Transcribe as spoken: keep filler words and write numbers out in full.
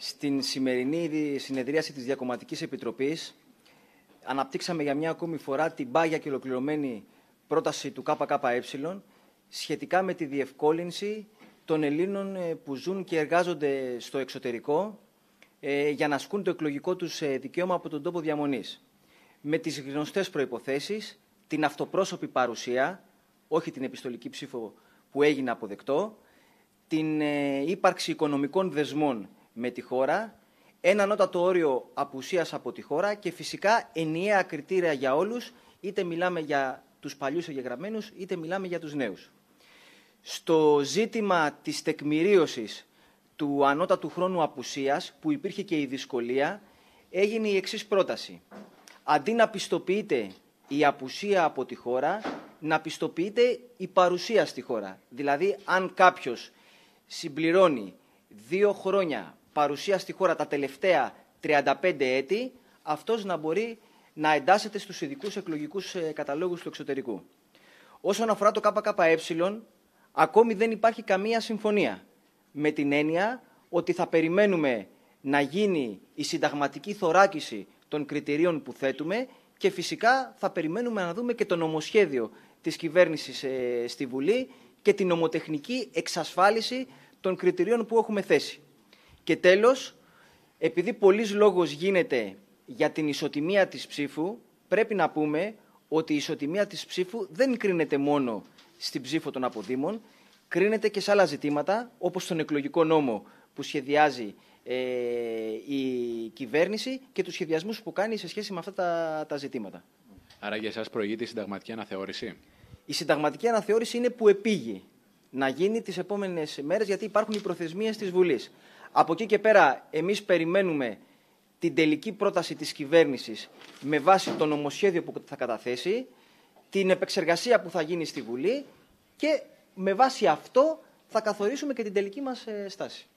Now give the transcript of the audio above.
Στην σημερινή συνεδρίαση της Διακομματικής Επιτροπής αναπτύξαμε για μια ακόμη φορά την πάγια και ολοκληρωμένη πρόταση του ΚΚΕ σχετικά με τη διευκόλυνση των Ελλήνων που ζουν και εργάζονται στο εξωτερικό για να ασκούν το εκλογικό τους δικαίωμα από τον τόπο διαμονής. Με τις γνωστές προϋποθέσεις, την αυτοπρόσωπη παρουσία, όχι την επιστολική ψήφο που έγινε αποδεκτό, την ύπαρξη οικονομικών δεσμών με τη χώρα, ένα ανώτατο όριο απουσίας από τη χώρα και φυσικά ενιαία κριτήρια για όλους, είτε μιλάμε για τους παλιούς εγγεγραμμένους, είτε μιλάμε για τους νέους. Στο ζήτημα της τεκμηρίωσης του ανώτατου χρόνου απουσίας, που υπήρχε και η δυσκολία, έγινε η εξής πρόταση. Αντί να πιστοποιείται η απουσία από τη χώρα, να πιστοποιείται η παρουσία στη χώρα. Δηλαδή, αν κάποιος συμπληρώνει δύο χρόνια παρουσία στη χώρα τα τελευταία τριάντα πέντε έτη, αυτός να μπορεί να εντάσσεται στους ειδικούς εκλογικούς καταλόγους του εξωτερικού. Όσον αφορά το ΚΚΕ, ακόμη δεν υπάρχει καμία συμφωνία, με την έννοια ότι θα περιμένουμε να γίνει η συνταγματική θωράκιση των κριτηρίων που θέτουμε και φυσικά θα περιμένουμε να δούμε και το νομοσχέδιο της κυβέρνησης στη Βουλή και την νομοτεχνική εξασφάλιση των κριτηρίων που έχουμε θέσει. Και τέλος, επειδή πολλής λόγος γίνεται για την ισοτιμία της ψήφου, πρέπει να πούμε ότι η ισοτιμία της ψήφου δεν κρίνεται μόνο στην ψήφο των αποδήμων, κρίνεται και σε άλλα ζητήματα, όπως τον εκλογικό νόμο που σχεδιάζει ε, η κυβέρνηση και τους σχεδιασμούς που κάνει σε σχέση με αυτά τα, τα ζητήματα. Άρα για εσάς προηγείται η συνταγματική αναθεώρηση. Η συνταγματική αναθεώρηση είναι που επήγει να γίνει τις επόμενες μέρες, γιατί υπάρχουν οι προθεσμίες της Βουλής. Από εκεί και πέρα, εμείς περιμένουμε την τελική πρόταση της κυβέρνησης με βάση το νομοσχέδιο που θα καταθέσει, την επεξεργασία που θα γίνει στη Βουλή και με βάση αυτό θα καθορίσουμε και την τελική μας στάση.